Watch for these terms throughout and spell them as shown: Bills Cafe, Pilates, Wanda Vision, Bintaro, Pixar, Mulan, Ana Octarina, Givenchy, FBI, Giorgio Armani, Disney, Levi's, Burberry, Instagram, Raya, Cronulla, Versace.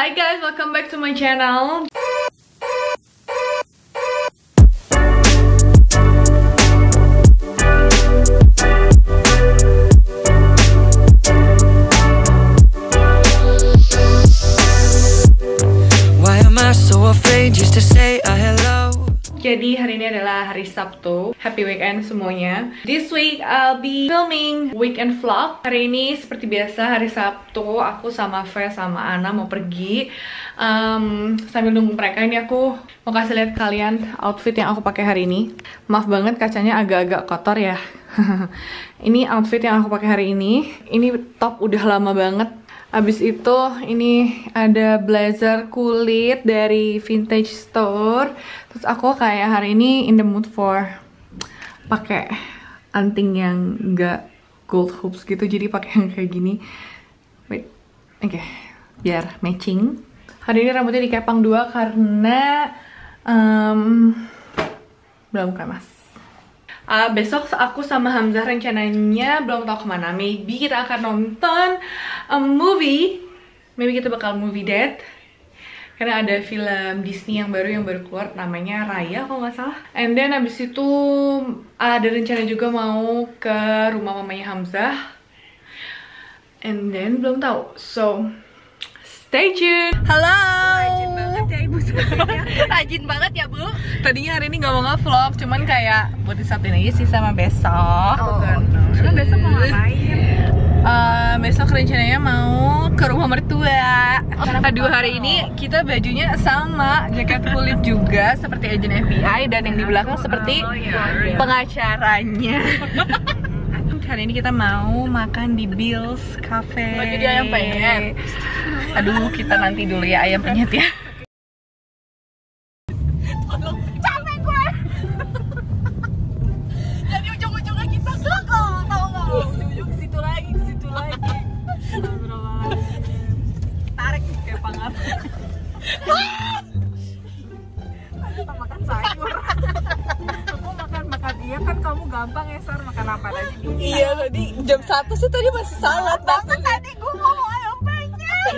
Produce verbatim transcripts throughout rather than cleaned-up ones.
Hi guys, welcome back to my channel. Jadi hari ini adalah hari Sabtu. Happy weekend semuanya. This week I'll be filming weekend vlog. Hari ini seperti biasa hari Sabtu aku sama Fe sama Ana mau pergi. um, Sambil nunggu mereka ini aku mau kasih lihat kalian outfit yang aku pakai hari ini. Maaf banget kacanya agak-agak kotor ya. Ini outfit yang aku pakai hari ini. Ini top udah lama banget. Abis itu ini ada blazer kulit dari vintage store. Terus aku kayak hari ini in the mood for pakai anting yang enggak gold hoops gitu. Jadi pakai yang kayak gini. Wait, oke, okay. Biar matching. Hari ini rambutnya dikepang dua karena um, belum kremas. Uh, besok aku sama Hamzah rencananya belum tahu kemana. Maybe kita akan nonton a movie. Maybe kita bakal movie date. Karena ada film Disney yang baru yang baru keluar, namanya Raya kalau nggak salah. And then abis itu ada rencana juga mau ke rumah mamanya Hamzah. And then belum tahu. So stay tuned. Halo. Rajin banget ya Bu. Tadinya hari ini nggak mau nge-vlog, cuman kayak buat disatuin aja sih sama besok. Oh, kan? Cuman besok mau ngapain? Uh, besok rencananya mau ke rumah mertua. Karena dua hari ini kita bajunya sama, jaket kulit juga seperti agen F B I dan yang di belakang seperti pengacaranya. Hari ini kita mau makan di Bills Cafe. Oh, jadi ayam penyet. Aduh, kita nanti dulu ya ayam penyet ya. Gampang ya, Sar, makan apa aja bisa. Iya, tadi jam satu sih tadi masih salad. Tapi tadi gue mau ayam penyet.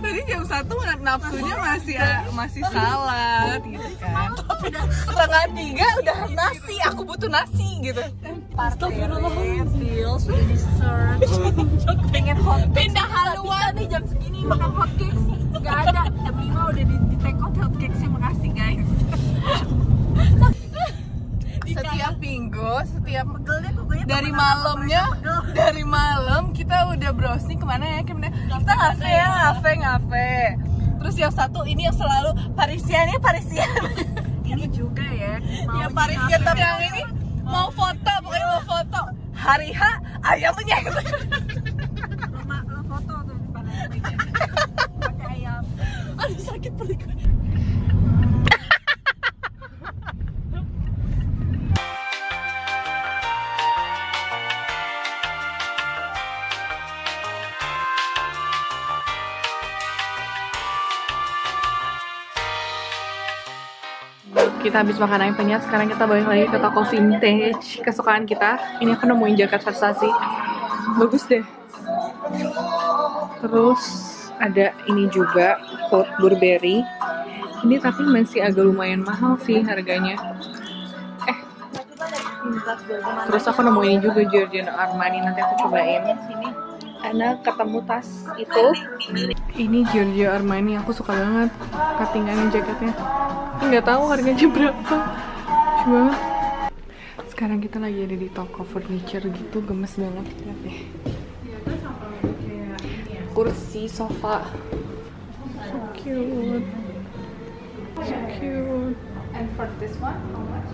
Tadi jam satu nafsunya masih masih salad gitu kan. Setengah tiga udah nasi, aku butuh nasi gitu. Astagfirullah. Bills udah dessert. Pengen hot cake. Pindah haluan nih jam segini makan hot cake. Enggak ada. Jam lima udah di take out hot cake sih, makasih guys. Setiap minggu, setiap pegelnya, dari malamnya, dari malam kita udah browsing kemana ya, kemana kita ngafe ya, ngafe ngafe. Terus yang satu ini yang selalu Parisian ya, Parisian. Ini juga ya. Ya Parisian tapi yang ini mau foto, bukan mau foto. Hari H ayamnya. Lo foto tuh di pakai ayam. Aduh sakit perut. Kita habis makan ayam penyet, sekarang kita balik lagi ke toko vintage kesukaan kita. Ini aku nemuin jaket Versace, bagus deh. Terus ada ini juga coat Burberry. Ini tapi masih agak lumayan mahal sih harganya. Eh. Terus aku nemuin juga Giorgio Armani, nanti aku cobain. Ana ketemu tas itu. Ini Giorgio Armani, aku suka banget cuttingannya jaketnya. Nggak tahu harganya berapa. Cuma sekarang kita lagi ada di toko furniture gitu, gemes banget lihat deh. Kursi, sofa. So cute. So cute. And for this one, how much?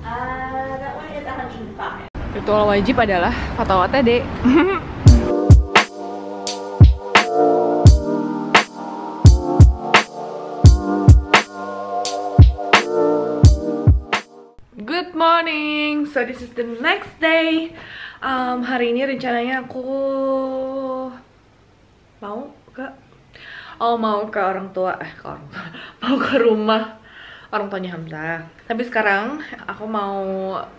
Uh, that one is one hundred five. Ritual wajib adalah fatwa T D. Good morning. So this is the next day. Um, hari ini rencananya aku mau ke, oh mau ke orang tua, eh ke orang tua, mau ke rumah orang tuanya Hamzah. Tapi sekarang aku mau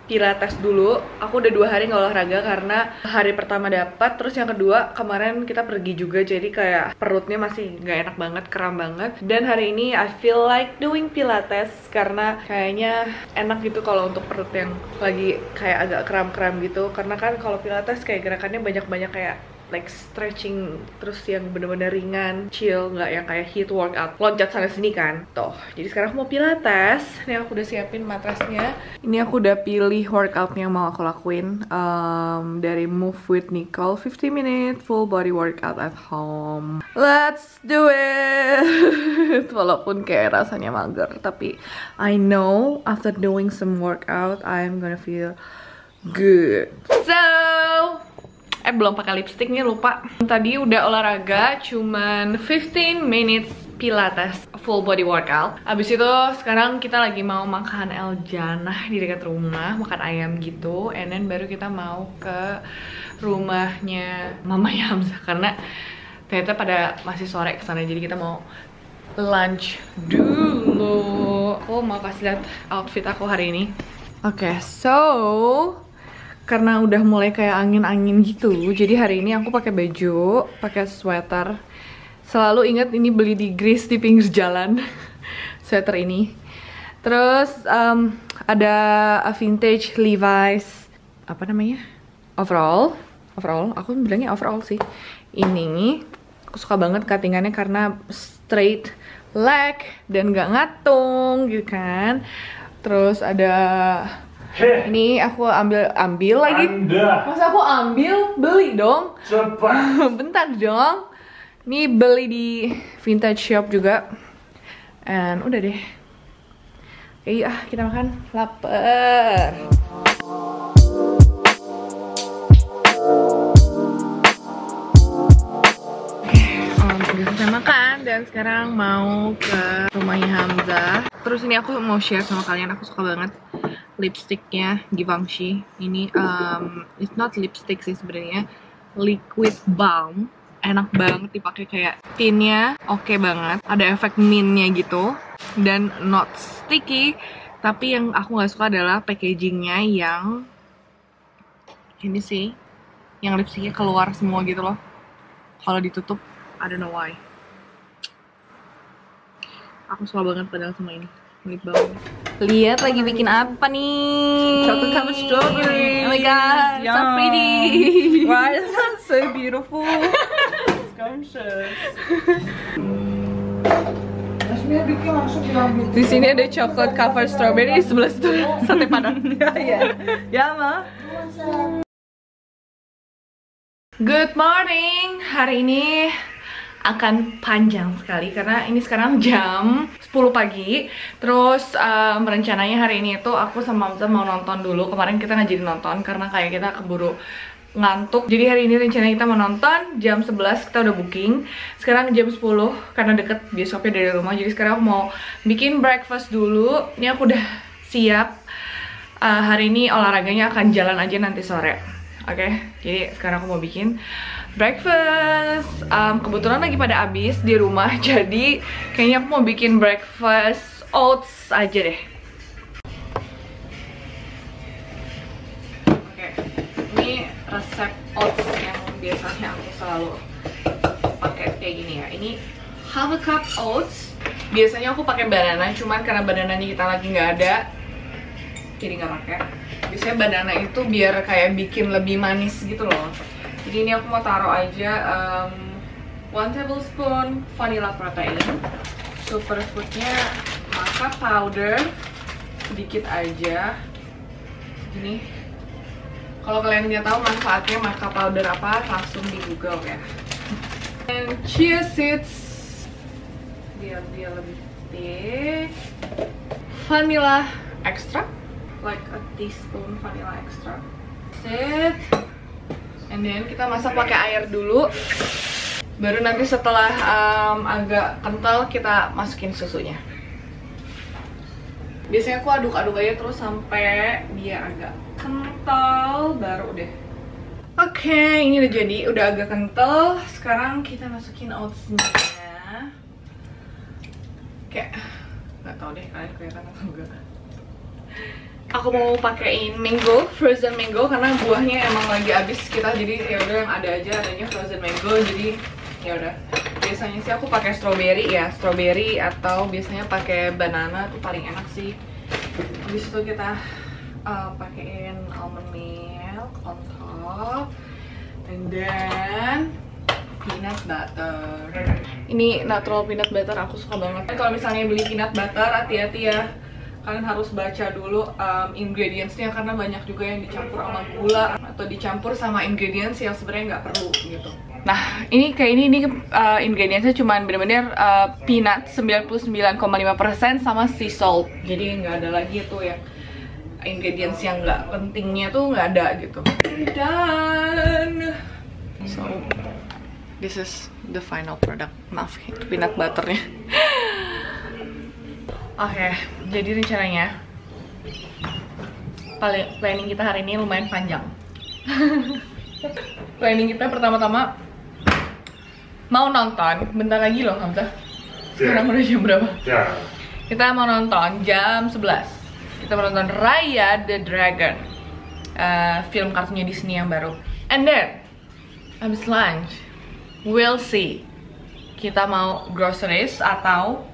pilates dulu. Aku udah dua hari nggak olahraga karena hari pertama dapat, terus yang kedua kemarin kita pergi juga, jadi kayak perutnya masih nggak enak banget, kram banget. Dan hari ini I feel like doing pilates karena kayaknya enak gitu kalau untuk perut yang lagi kayak agak kram-kram gitu. Karena kan kalau pilates kayak gerakannya banyak-banyak kayak like stretching, terus yang bener-bener ringan, chill, nggak yang kayak heat workout loncat sana sini kan. Tuh, jadi sekarang aku mau pilates. Ini aku udah siapin matrasnya. Ini aku udah pilih workoutnya yang mau aku lakuin, um, dari Move with Nicole fifty minute full body workout at home. Let's do it. Walaupun kayak rasanya mager, tapi I know after doing some workout I'm gonna feel good. So Eh, belum pakai lipstiknya, lupa. Tadi udah olahraga cuman fifteen minutes pilates full body workout. Abis itu sekarang kita lagi mau makan El Janah di dekat rumah, makan ayam gitu, and then baru kita mau ke rumahnya mamanya Hamzah karena ternyata pada masih sore kesana, jadi kita mau lunch dulu. Aku mau kasih lihat outfit aku hari ini. Oke, okay, so karena udah mulai kayak angin-angin gitu, jadi hari ini aku pakai baju, pakai sweater. Selalu ingat ini beli di Greece di pinggir jalan. Sweater ini. Terus um, ada vintage Levi's, apa namanya? Overall, overall. Aku bilangnya overall sih. Ini aku suka banget cuttingannya karena straight leg dan gak ngatung gitu kan. Terus ada ini aku ambil ambil lagi. Anda. Masa aku ambil, beli dong. Cepat. Bentar dong. Ini beli di vintage shop juga. And udah deh. Oke, ah kita makan. Laper. Udah makan dan sekarang mau ke rumahnya Hamzah. Terus ini aku mau share sama kalian, aku suka banget lipstiknya Givenchy. Ini um, it's not lipstick sih sebenarnya, liquid balm. Enak banget dipakai, kayak tinnya oke okay banget, ada efek mintnya gitu dan not sticky. Tapi yang aku nggak suka adalah packagingnya yang ini sih, yang lipstiknya keluar semua gitu loh. Kalau ditutup, I don't know why. Aku suka banget padahal sama ini lip balm. Lihat lagi bikin apa nih? Chocolate covered strawberry. Oh my god, yum. So pretty. Why is that so beautiful? Scrumptious. Di sini ada chocolate covered strawberry, sebelah situ sate padang. Ya, ya ma. Good morning. Hari ini akan panjang sekali karena ini sekarang jam sepuluh pagi. Terus um, rencananya hari ini itu aku sama Hamzah mau nonton dulu. Kemarin kita nggak jadi nonton karena kayak kita keburu ngantuk. Jadi hari ini rencananya kita mau nonton jam sebelas, kita udah booking. Sekarang jam sepuluh karena deket besoknya dari rumah. Jadi sekarang aku mau bikin breakfast dulu. Ini aku udah siap. uh, Hari ini olahraganya akan jalan aja nanti sore. Oke, okay, jadi sekarang aku mau bikin breakfast. um, Kebetulan lagi pada habis di rumah, jadi kayaknya aku mau bikin breakfast oats aja deh. Oke, okay, ini resep oats yang biasanya aku selalu pakai kayak gini ya. Ini half a cup oats. Biasanya aku pakai banana, cuman karena banananya kita lagi nggak ada, jadi nggak pakai. Biasanya banana itu biar kayak bikin lebih manis gitu loh. Jadi ini aku mau taruh aja um, one tablespoon vanilla protein. Superfoodnya maca powder, sedikit aja. Ini kalau kalian nggak tahu manfaatnya maca powder apa, langsung di Google ya. Dan chia seeds, biar dia lebih thick. Vanilla extract, like a teaspoon vanilla extract. Set. And then kita masak pakai air dulu. Baru nanti setelah um, agak kental kita masukin susunya. Biasanya aku aduk-aduk aja terus sampai dia agak kental baru deh. Oke, okay, ini udah jadi, udah agak kental. Sekarang kita masukin oatsnya. Kayak nggak tahu deh kalian kelihatan atau enggak. Aku mau pakein mango, frozen mango, karena buahnya emang lagi habis kita, jadi ya udah yang ada aja, adanya frozen mango, jadi ya udah. Biasanya sih aku pakai strawberry ya, strawberry atau biasanya pakai banana tuh paling enak sih. Habis itu kita uh, pakein almond milk on top, and then peanut butter. Ini natural peanut butter, aku suka banget. Kalau misalnya beli peanut butter, hati-hati ya. Kalian harus baca dulu um, ingredients-nya, karena banyak juga yang dicampur sama gula atau dicampur sama ingredients yang sebenarnya nggak perlu gitu. Nah, ini kayak ini, ini uh, ingredients-nya cuma bener-bener uh, peanut sembilan puluh sembilan koma lima persen sama sea salt. Jadi nggak ada lagi tuh yang ingredients yang nggak pentingnya tuh nggak ada gitu. Dan so, this is the final product. Maaf, itu peanut butternya. Oke, okay, jadi rencananya planning kita hari ini lumayan panjang. Planning kita pertama-tama mau nonton, bentar lagi loh Hamzah. Sekarang udah jam berapa? Ya. Kita mau nonton jam sebelas. Kita mau nonton Raya the Dragon, uh, film kartunya Disney yang baru. And then habis lunch, we'll see. Kita mau groceries atau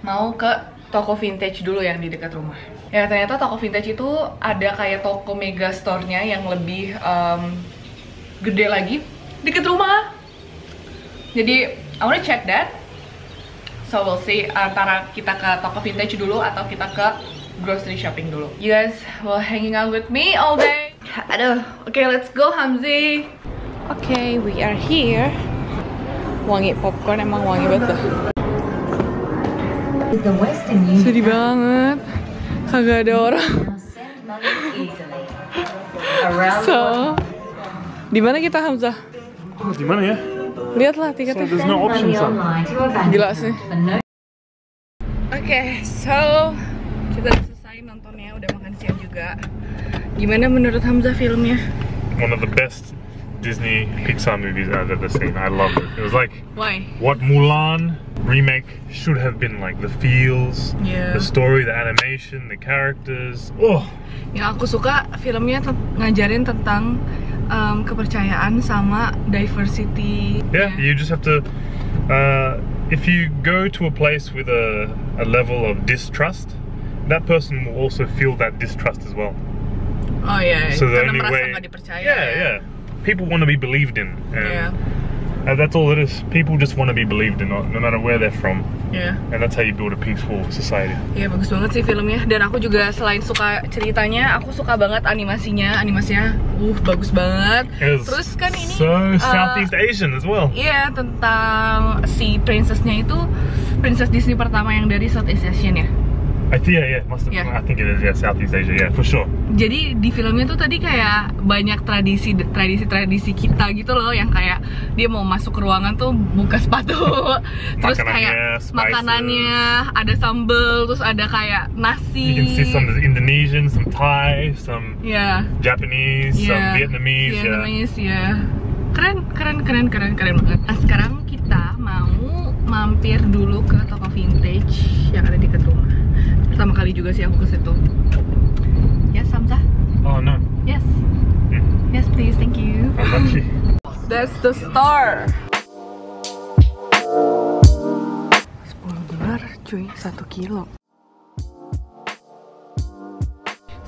mau ke toko vintage dulu yang di dekat rumah. Ya ternyata toko vintage itu ada kayak toko mega store-nya yang lebih um, gede lagi dekat rumah. Jadi I wanna check that. So we'll see, antara kita ke toko vintage dulu atau kita ke grocery shopping dulu. You guys will hanging out with me all day. Aduh, oke okay, let's go Hamzi. Oke, okay, we are here. Wangi popcorn, emang wangi banget. Sedih banget, kagak ada orang. So, di mana kita Hamzah? Oh, di mana ya? Lihatlah tiketnya. So, there's no option, so. Gila sih. Oke, okay, so kita udah selesai nontonnya, udah makan siang juga. Gimana menurut Hamzah filmnya? One of the best Disney Pixar movies I've ever seen. I loved it. It was like, why? What Mulan remake should have been like. The feels, yeah, the story, the animation, the characters. Oh. Yang aku suka filmnya ngajarin tentang um, kepercayaan sama diversity. Yeah, yeah, you just have to. Uh, if you go to a place with a, a level of distrust, that person will also feel that distrust as well. Oh yeah. So the only way. Yeah, yeah. People want to be believed in, and yeah, that's all it is. People just want to be believed in, no matter where they're from. Yeah. And that's how you build a peaceful society. Ya yeah, bagus banget sih filmnya. Dan aku juga selain suka ceritanya, aku suka banget animasinya. Animasinya, uh, bagus banget. Terus kan ini so Southeast uh, Asian as well. Iya yeah, tentang si princessnya itu, princess Disney pertama yang dari Southeast Asian ya. I think, yeah, yeah, must have, yeah. I think it is, yeah, Southeast Asia, yeah, for sure. Jadi di filmnya tuh tadi kayak banyak tradisi, tradisi-tradisi kita gitu loh, yang kayak dia mau masuk ke ruangan tuh buka sepatu, terus makanannya, kayak spices, makanannya ada sambal, terus ada kayak nasi. You can see some Indonesian, some Thai, some yeah, Japanese, yeah, some Vietnamese, Vietnamese, yeah, yeah. Keren, keren, keren, keren, keren banget. Nah, sekarang kita mau mampir dulu ke toko vintage yang ada dekat rumah. Pertama kali juga sih aku ke situ. Yes, Hamzah? Oh, no. Yes. Yeah. Yes, please. Thank you. That's the store. sepuluh dolar, cuy. satu kilo.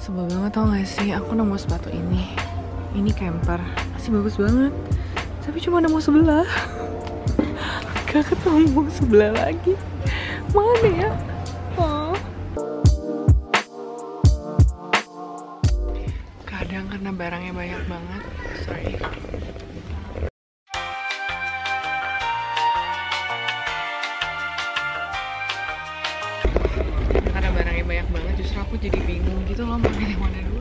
Sebel banget tau gak sih, aku nemu sepatu ini. Ini camper. Masih bagus banget. Tapi cuma nemu sebelah. Gak ketemu sebelah lagi. Mana ya? Oh. Kadang karena barangnya banyak banget, sorry. Karena barangnya banyak banget, justru aku jadi bingung gitu loh mau pilih mana dulu.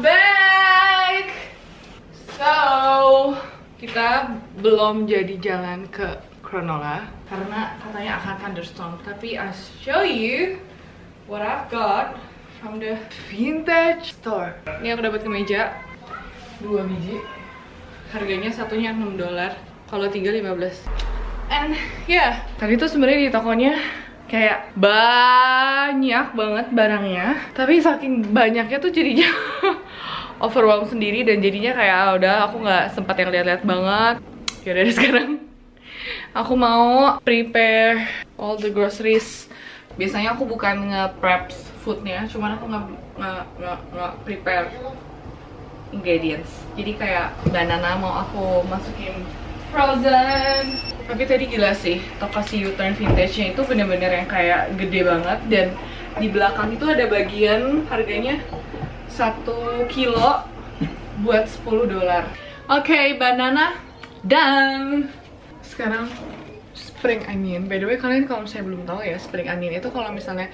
back. So, kita belum jadi jalan ke Cronulla karena katanya akan thunderstorm. Tapi I'll show you what I've got from the vintage store. Ini aku dapat kemeja dua biji. Harganya satunya enam dolar. Kalau tiga lima belas. And yeah, tadi tuh sebenarnya di tokonya kayak banyak banget barangnya, tapi saking banyaknya tuh jadinya overwhelmed sendiri, dan jadinya kayak ah, udah aku nggak sempat yang lihat-lihat banget. Ya dari sekarang aku mau prepare all the groceries. Biasanya aku bukan nge-prep foodnya, cuman aku nggak nggak nggak nggak prepare ingredients. Jadi kayak banana mau aku masukin frozen. Tapi tadi gila sih, toko si U-turn vintage-nya itu bener-bener yang kayak gede banget. Dan di belakang itu ada bagian harganya satu kilo buat sepuluh dolar. Oke, okay, banana done. Sekarang spring onion. By the way, kalian kalau misalnya belum tahu ya, spring onion itu kalau misalnya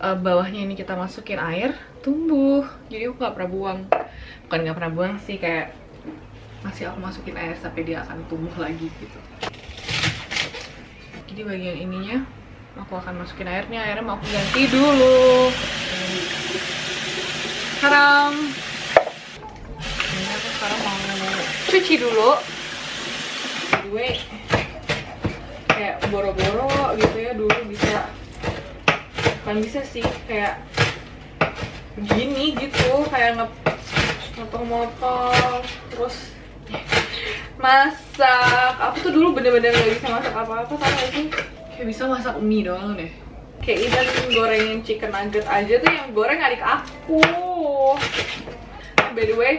uh, bawahnya ini kita masukin air, tumbuh. Jadi aku gak pernah buang. Bukan gak pernah buang sih, kayak masih aku masukin air sampai dia akan tumbuh lagi gitu. Jadi bagian ininya aku akan masukin airnya, airnya mau aku ganti dulu. Sekarang ini aku sekarang mau cuci dulu. Gue kayak boro-boro gitu ya dulu bisa, bukan bisa sih, kayak begini gitu, kayak ngepotong-motong terus masak. Aku tuh dulu bener-bener gak bisa masak apa-apa, tau gak sih? Kayak bisa masak mie doang deh. Kayak even gorengin chicken nugget aja tuh yang goreng adik aku. By the way,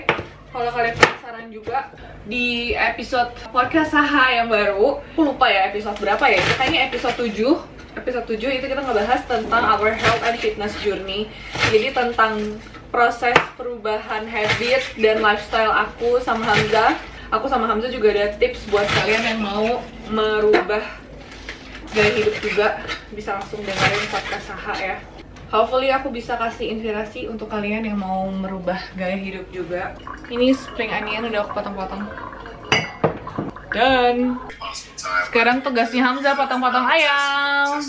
kalau kalian penasaran juga, di episode podcast Saha yang baru, aku lupa ya episode berapa ya, kayaknya episode tujuh Episode tujuh itu kita ngebahas tentang our health and fitness journey. Jadi tentang proses perubahan habit dan lifestyle aku sama Hamzah. Aku sama Hamzah juga ada tips buat kalian yang mau merubah gaya hidup juga. Bisa langsung dengerin podcast Saha ya. Hopefully aku bisa kasih inspirasi untuk kalian yang mau merubah gaya hidup juga. Ini spring onion udah aku potong-potong. Dan sekarang tugasnya Hamzah potong-potong ayam.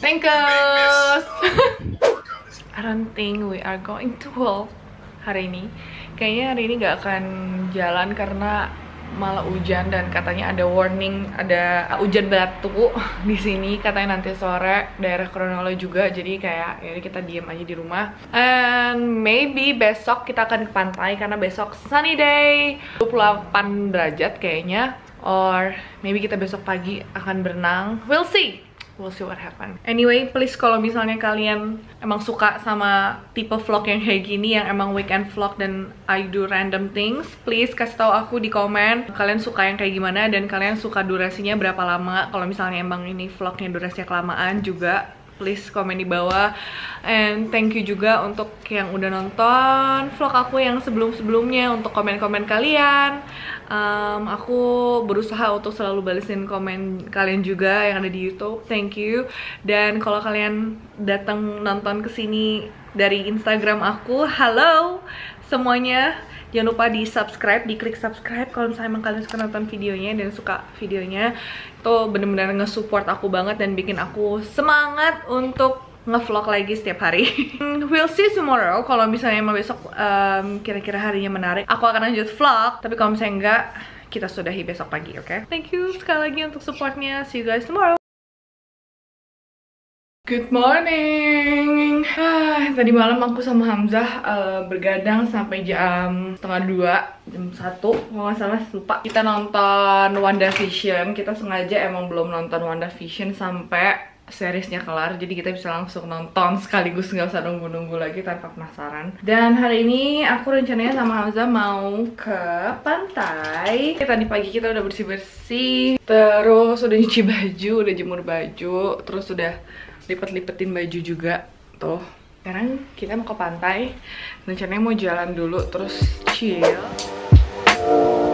Thank you. I don't think we are going to walk hari ini. Kayaknya hari ini nggak akan jalan karena malah hujan, dan katanya ada warning, ada hujan batu di sini katanya nanti sore daerah Cronulla juga. Jadi kayak ya kita diem aja di rumah, and maybe besok kita akan ke pantai karena besok sunny day, dua puluh delapan derajat kayaknya, or maybe kita besok pagi akan berenang. We'll see. We'll see what happen. Anyway, please kalau misalnya kalian emang suka sama tipe vlog yang kayak gini, yang emang weekend vlog dan I do random things, please kasih tahu aku di komen kalian suka yang kayak gimana dan kalian suka durasinya berapa lama. Kalau misalnya emang ini vlognya durasinya kelamaan juga, please komen di bawah. And thank you juga untuk yang udah nonton vlog aku yang sebelum-sebelumnya, untuk komen-komen kalian. Um, aku berusaha untuk selalu balesin komen kalian juga yang ada di YouTube. Thank you. Dan kalau kalian datang nonton kesini dari Instagram aku, halo semuanya, jangan lupa di subscribe, diklik subscribe kalau misalnya kalian suka nonton videonya dan suka videonya. Itu bener-bener nge-support aku banget dan bikin aku semangat untuk nge-vlog lagi setiap hari. We'll see tomorrow. Kalau misalnya emang besok um, kira-kira harinya menarik, aku akan lanjut vlog. Tapi kalau misalnya enggak, kita sudahi besok pagi, oke? Okay? Thank you sekali lagi untuk supportnya. See you guys tomorrow. Good morning. Ah, tadi malam aku sama Hamzah uh, bergadang sampai jam setengah dua, jam satu, kalau nggak salah, lupa. Kita nonton Wanda Vision. Kita sengaja emang belum nonton Wanda Vision sampai seriesnya kelar, jadi kita bisa langsung nonton sekaligus, nggak usah nunggu-nunggu lagi tanpa penasaran. Dan hari ini aku rencananya sama Hamzah mau ke pantai. Tadi pagi kita udah bersih-bersih, terus udah nyuci baju, udah jemur baju, terus udah lipet-lipetin baju juga tuh. Sekarang kita mau ke pantai, rencananya mau jalan dulu terus chill.